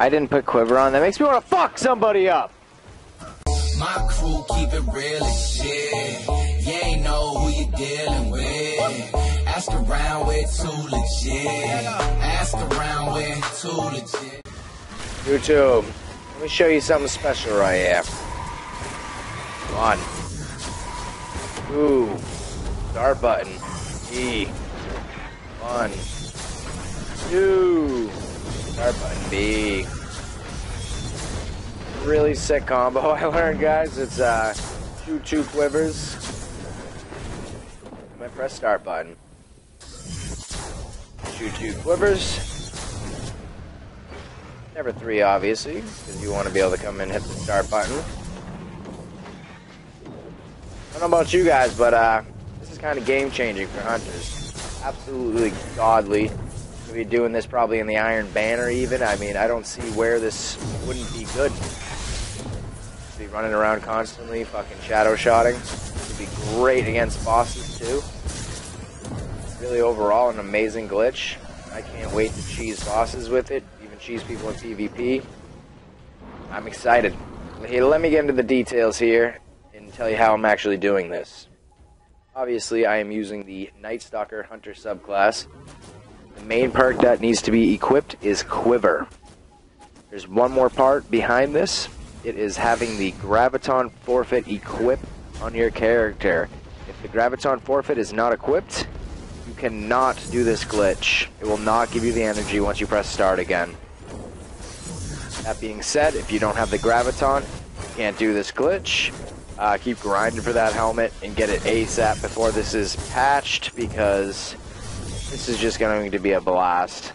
I didn't put Quiver on. That makes me want to fuck somebody up. My crew keep it real as shit. You ain't know who you dealing with. Ask around, we're too legit. Ask around, we're too legit. YouTube, let me show you something special right here. Come on. Ooh. Star button. E. 1. 2. Star button. B. Really sick combo I learned, guys. It's two Quivers. I'm gonna press start button. 2 Quivers. Never 3, obviously, because you want to be able to come and hit the start button. I don't know about you guys, but this is kind of game changing for hunters. Absolutely godly. We'll be doing this probably in the Iron Banner, even. I mean, I don't see where this wouldn't be good. Be running around constantly, fucking shadow shotting. It'd be great against bosses too. Really, overall, an amazing glitch. I can't wait to cheese bosses with it, even cheese people in PvP. I'm excited. Hey, let me get into the details here and tell you how I'm actually doing this. Obviously, I am using the Nightstalker Hunter subclass. The main perk that needs to be equipped is Quiver. There's one more part behind this. It is having the Graviton Forfeit equipped on your character. If the Graviton Forfeit is not equipped, you cannot do this glitch. It will not give you the energy once you press start again. That being said, if you don't have the Graviton, you can't do this glitch. Keep grinding for that helmet and get it ASAP before this is patched, because this is just going to be a blast.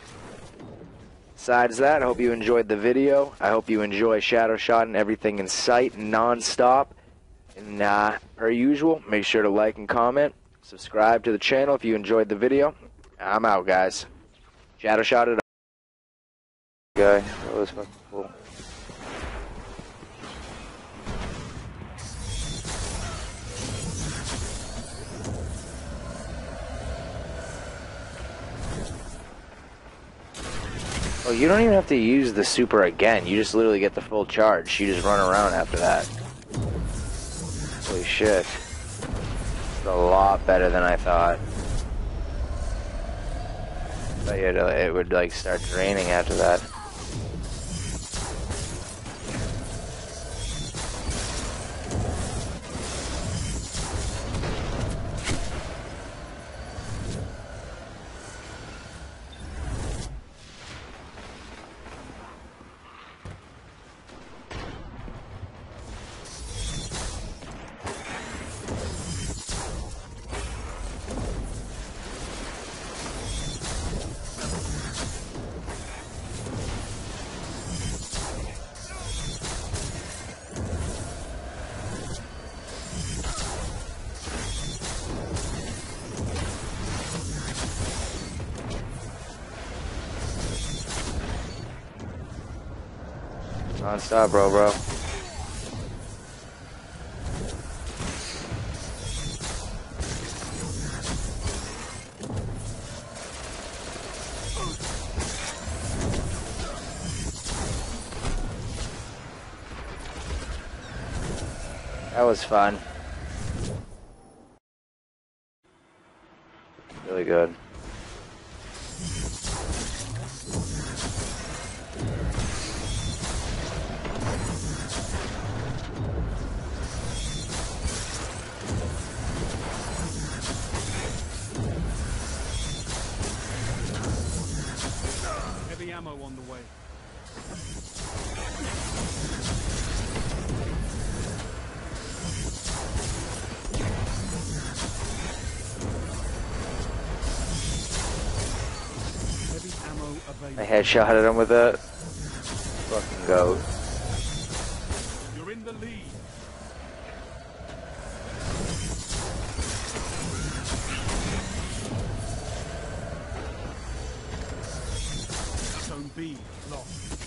Besides that, I hope you enjoyed the video. I hope you enjoy Shadow Shot and everything in sight non-stop. And per usual, make sure to like and comment. Subscribe to the channel if you enjoyed the video. I'm out, guys. Shadow Shot it up. Guy, that was fucking cool. Oh, you don't even have to use the super again. You just literally get the full charge. You just run around after that. Holy shit. It's a lot better than I thought. I thought it would, like, start draining after that. Non-stop, bro. That was fun. Really good. On the way. I headshotted him with a fucking goat. You're in the lead. Zone B lost.